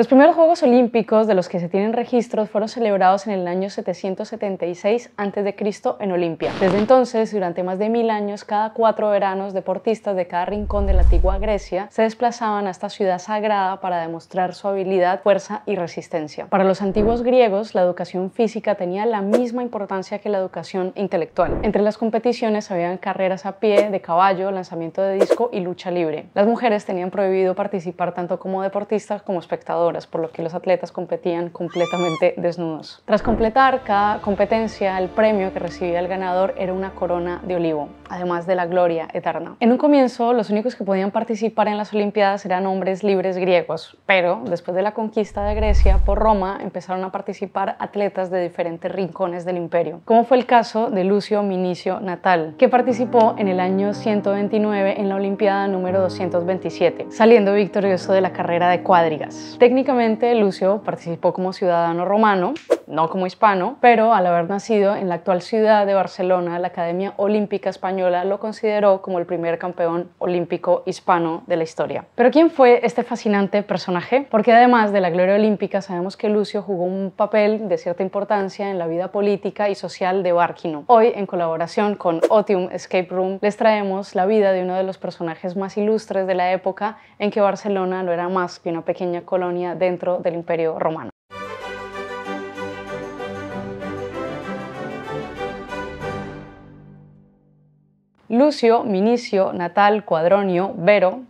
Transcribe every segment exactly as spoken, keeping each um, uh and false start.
Los primeros Juegos Olímpicos de los que se tienen registros fueron celebrados en el año setecientos setenta y seis antes de Cristo en Olimpia. Desde entonces, durante más de mil años, cada cuatro veranos, deportistas de cada rincón de la antigua Grecia se desplazaban a esta ciudad sagrada para demostrar su habilidad, fuerza y resistencia. Para los antiguos griegos, la educación física tenía la misma importancia que la educación intelectual. Entre las competiciones habían carreras a pie, de caballo, lanzamiento de disco y lucha libre. Las mujeres tenían prohibido participar tanto como deportistas como espectadores, por lo que los atletas competían completamente desnudos. Tras completar cada competencia, el premio que recibía el ganador era una corona de olivo, además de la gloria eterna. En un comienzo, los únicos que podían participar en las Olimpiadas eran hombres libres griegos, pero después de la conquista de Grecia por Roma empezaron a participar atletas de diferentes rincones del imperio, como fue el caso de Lucio Minicio Natal, que participó en el año ciento veintinueve en la Olimpiada número doscientos veintisiete, saliendo victorioso de la carrera de cuadrigas. Técnicamente, Lucio participó como ciudadano romano, no como hispano, pero al haber nacido en la actual ciudad de Barcelona, la Academia Olímpica Española lo consideró como el primer campeón olímpico hispano de la historia. Pero ¿quién fue este fascinante personaje? Porque además de la gloria olímpica, sabemos que Lucio jugó un papel de cierta importancia en la vida política y social de Barcino. Hoy, en colaboración con Otium Escape Room, les traemos la vida de uno de los personajes más ilustres de la época en que Barcelona no era más que una pequeña colonia dentro del Imperio Romano. Lucio Minicio Natal Quadronio Vero,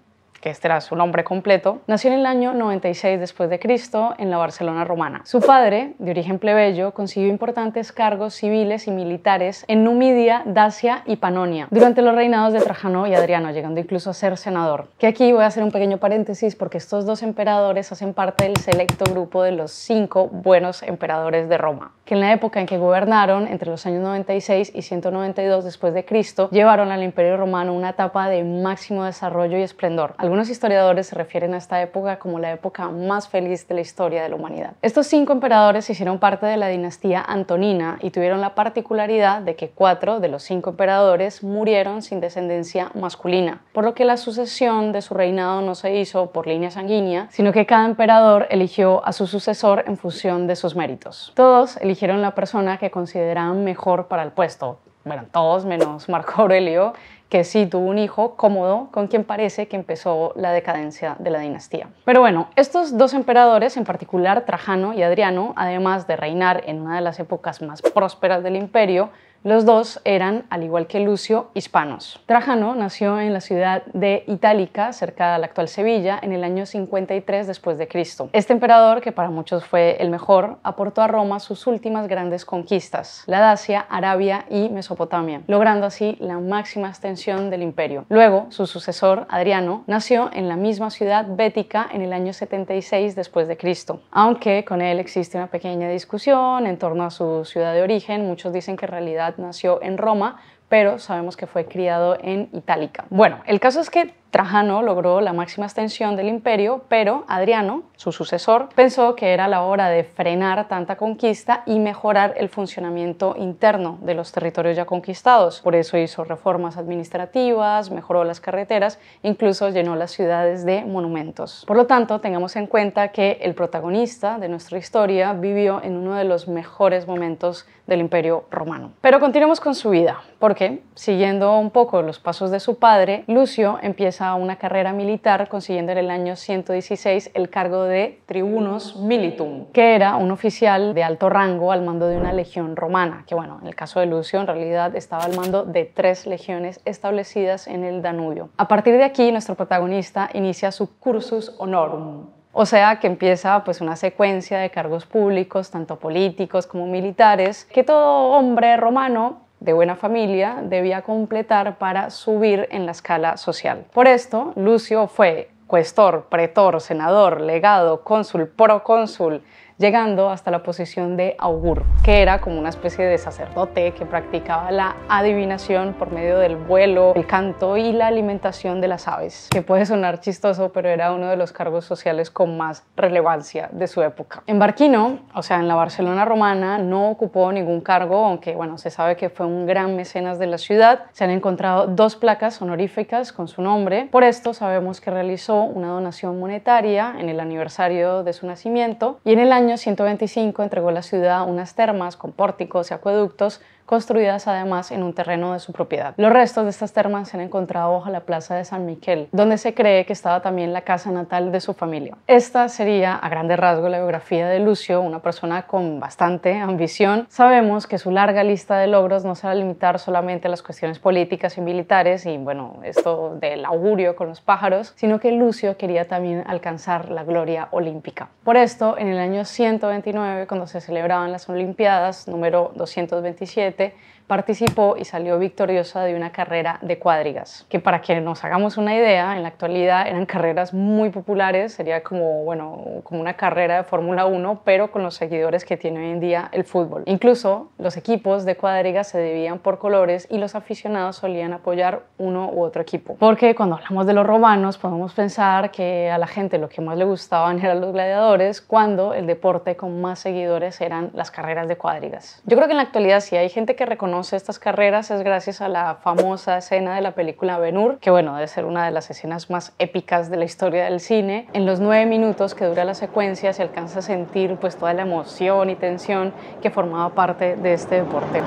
que este era su nombre completo, nació en el año noventa y seis después de Cristo en la Barcelona romana. Su padre, de origen plebeyo, consiguió importantes cargos civiles y militares en Numidia, Dacia y Panonia durante los reinados de Trajano y Adriano, llegando incluso a ser senador. Que aquí voy a hacer un pequeño paréntesis porque estos dos emperadores hacen parte del selecto grupo de los cinco buenos emperadores de Roma, que en la época en que gobernaron, entre los años noventa y seis y ciento noventa y dos después de Cristo, llevaron al Imperio Romano una etapa de máximo desarrollo y esplendor. Algunos historiadores se refieren a esta época como la época más feliz de la historia de la humanidad. Estos cinco emperadores hicieron parte de la dinastía antonina y tuvieron la particularidad de que cuatro de los cinco emperadores murieron sin descendencia masculina, por lo que la sucesión de su reinado no se hizo por línea sanguínea, sino que cada emperador eligió a su sucesor en función de sus méritos. Todos eligieron la persona que consideraban mejor para el puesto. Bueno, todos menos Marco Aurelio, que sí tuvo un hijo, Cómodo, con quien parece que empezó la decadencia de la dinastía. Pero bueno, estos dos emperadores, en particular Trajano y Adriano, además de reinar en una de las épocas más prósperas del imperio, los dos eran, al igual que Lucio, hispanos. Trajano nació en la ciudad de Itálica, cerca de la actual Sevilla, en el año cincuenta y tres después de Cristo. Este emperador, que para muchos fue el mejor, aportó a Roma sus últimas grandes conquistas, la Dacia, Arabia y Mesopotamia, logrando así la máxima extensión del imperio. Luego, su sucesor, Adriano, nació en la misma ciudad bética en el año setenta y seis después de Cristo, aunque con él existe una pequeña discusión en torno a su ciudad de origen. Muchos dicen que en realidad nació en Roma, pero sabemos que fue criado en Itálica. Bueno, el caso es que Trajano logró la máxima extensión del imperio, pero Adriano, su sucesor, pensó que era la hora de frenar tanta conquista y mejorar el funcionamiento interno de los territorios ya conquistados. Por eso hizo reformas administrativas, mejoró las carreteras, incluso llenó las ciudades de monumentos. Por lo tanto, tengamos en cuenta que el protagonista de nuestra historia vivió en uno de los mejores momentos del Imperio Romano. Pero continuemos con su vida, porque, siguiendo un poco los pasos de su padre, Lucio empieza a una carrera militar, consiguiendo en el año ciento dieciséis el cargo de Tribunus Militum, que era un oficial de alto rango al mando de una legión romana, que bueno, en el caso de Lucio en realidad estaba al mando de tres legiones establecidas en el Danubio. A partir de aquí, nuestro protagonista inicia su cursus honorum, o sea que empieza pues una secuencia de cargos públicos, tanto políticos como militares, que todo hombre romano de buena familia debía completar para subir en la escala social. Por esto, Lucio fue cuestor, pretor, senador, legado, cónsul, procónsul, llegando hasta la posición de augur, que era como una especie de sacerdote que practicaba la adivinación por medio del vuelo, el canto y la alimentación de las aves, que puede sonar chistoso, pero era uno de los cargos sociales con más relevancia de su época. En Barcino, o sea, en la Barcelona romana, no ocupó ningún cargo, aunque bueno, se sabe que fue un gran mecenas de la ciudad. Se han encontrado dos placas honoríficas con su nombre. Por esto sabemos que realizó una donación monetaria en el aniversario de su nacimiento y en el año ciento veinticinco entregó la ciudad unas termas con pórticos y acueductos construidas además en un terreno de su propiedad. Los restos de estas termas se han encontrado bajo la plaza de San Miquel, donde se cree que estaba también la casa natal de su familia. Esta sería a grandes rasgos la biografía de Lucio, una persona con bastante ambición. Sabemos que su larga lista de logros no se va a limitar solamente a las cuestiones políticas y militares y bueno, esto del augurio con los pájaros, sino que Lucio quería también alcanzar la gloria olímpica. Por esto, en el año ciento veintinueve, cuando se celebraban las Olimpiadas número doscientos veintisiete, participó y salió victoriosa de una carrera de cuadrigas, que para que nos hagamos una idea, en la actualidad eran carreras muy populares, sería como, bueno, como una carrera de Fórmula uno, pero con los seguidores que tiene hoy en día el fútbol. Incluso los equipos de cuadrigas se dividían por colores y los aficionados solían apoyar uno u otro equipo. Porque cuando hablamos de los romanos podemos pensar que a la gente lo que más le gustaban eran los gladiadores, cuando el deporte con más seguidores eran las carreras de cuadrigas. Yo creo que en la actualidad sí hay gente que reconoce estas carreras, es gracias a la famosa escena de la película Ben-Hur, que bueno, debe ser una de las escenas más épicas de la historia del cine. En los nueve minutos que dura la secuencia se alcanza a sentir pues toda la emoción y tensión que formaba parte de este deporte.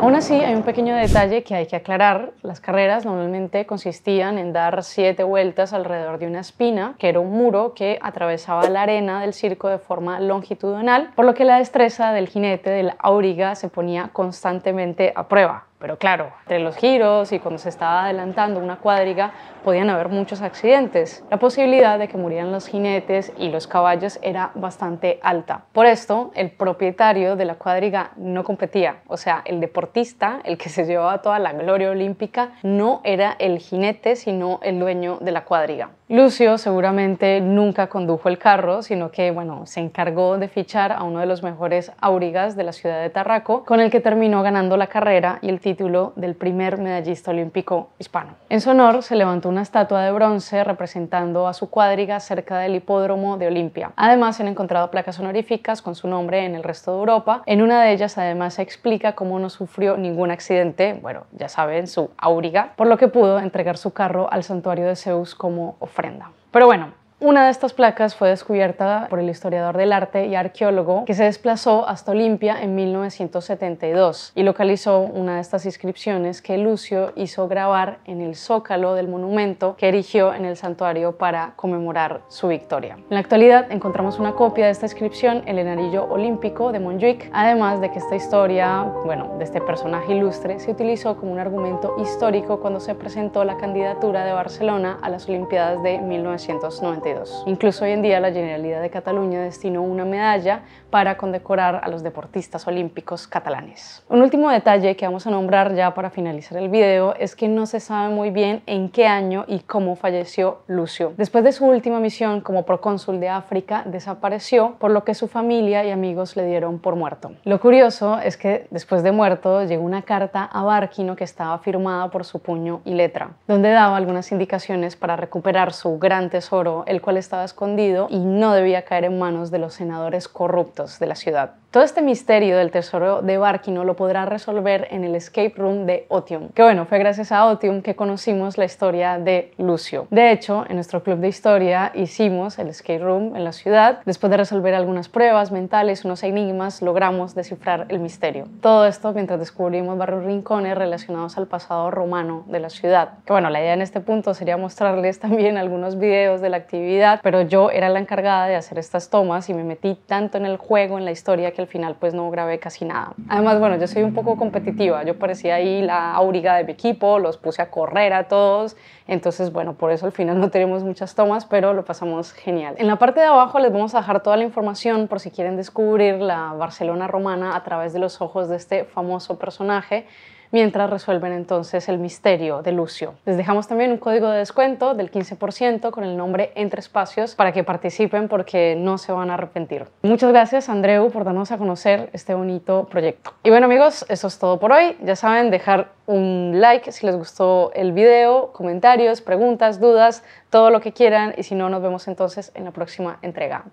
Aún así, hay un pequeño detalle que hay que aclarar. Las carreras normalmente consistían en dar siete vueltas alrededor de una espina, que era un muro que atravesaba la arena del circo de forma longitudinal, por lo que la destreza del jinete del auriga se ponía constantemente a prueba. Pero claro, entre los giros y cuando se estaba adelantando una cuadriga podían haber muchos accidentes. La posibilidad de que murieran los jinetes y los caballos era bastante alta. Por esto, el propietario de la cuadriga no competía. O sea, el deportista, el que se llevaba toda la gloria olímpica, no era el jinete, sino el dueño de la cuadriga. Lucio seguramente nunca condujo el carro, sino que, bueno, se encargó de fichar a uno de los mejores aurigas de la ciudad de Tarraco, con el que terminó ganando la carrera y el título del primer medallista olímpico hispano. En su honor se levantó una estatua de bronce representando a su cuadriga cerca del hipódromo de Olimpia. Además se han encontrado placas honoríficas con su nombre en el resto de Europa. En una de ellas además se explica cómo no sufrió ningún accidente, bueno, ya saben, su auriga, por lo que pudo entregar su carro al santuario de Zeus como ofrenda. Pero bueno, una de estas placas fue descubierta por el historiador del arte y arqueólogo que se desplazó hasta Olimpia en mil novecientos setenta y dos y localizó una de estas inscripciones que Lucio hizo grabar en el zócalo del monumento que erigió en el santuario para conmemorar su victoria. En la actualidad encontramos una copia de esta inscripción, el Enarillo Olímpico de Montjuic, además de que esta historia, bueno, de este personaje ilustre se utilizó como un argumento histórico cuando se presentó la candidatura de Barcelona a las Olimpiadas de mil novecientos noventa y dos. Incluso hoy en día la Generalidad de Cataluña destinó una medalla para condecorar a los deportistas olímpicos catalanes. Un último detalle que vamos a nombrar ya para finalizar el video es que no se sabe muy bien en qué año y cómo falleció Lucio. Después de su última misión como procónsul de África desapareció, por lo que su familia y amigos le dieron por muerto. Lo curioso es que después de muerto llegó una carta a Barcino que estaba firmada por su puño y letra, donde daba algunas indicaciones para recuperar su gran tesoro, el cual estaba escondido y no debía caer en manos de los senadores corruptos de la ciudad. Todo este misterio del tesoro de Barcino lo podrá resolver en el Escape Room de Otium, que bueno, fue gracias a Otium que conocimos la historia de Lucio. De hecho, en nuestro club de historia hicimos el Escape Room en la ciudad. Después de resolver algunas pruebas mentales, unos enigmas, logramos descifrar el misterio. Todo esto mientras descubrimos varios rincones relacionados al pasado romano de la ciudad. Que bueno, la idea en este punto sería mostrarles también algunos videos de la actividad, pero yo era la encargada de hacer estas tomas y me metí tanto en el juego, en la historia, que al final pues no grabé casi nada. Además, bueno, yo soy un poco competitiva, yo parecía ahí la auriga de mi equipo, los puse a correr a todos, entonces bueno, por eso al final no tenemos muchas tomas, pero lo pasamos genial. En la parte de abajo les vamos a dejar toda la información por si quieren descubrir la Barcelona romana a través de los ojos de este famoso personaje. mientras resuelven entonces el misterio de Lucio. Les dejamos también un código de descuento del quince por ciento con el nombre Entrespacios para que participen, porque no se van a arrepentir. Muchas gracias, Andreu, por darnos a conocer este bonito proyecto. Y bueno, amigos, eso es todo por hoy. Ya saben, dejar un like si les gustó el video, comentarios, preguntas, dudas, todo lo que quieran, y si no, nos vemos entonces en la próxima entrega.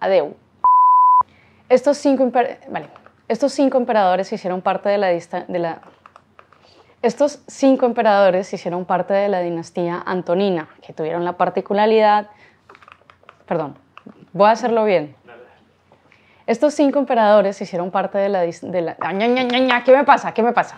Adeu. Estos cinco, emper... vale. Estos cinco emperadores hicieron parte de la, dista... de la... Estos cinco emperadores hicieron parte de la dinastía Antonina, que tuvieron la particularidad... Perdón, voy a hacerlo bien. Estos cinco emperadores hicieron parte de la... De la... ¿Qué me pasa? ¿Qué me pasa?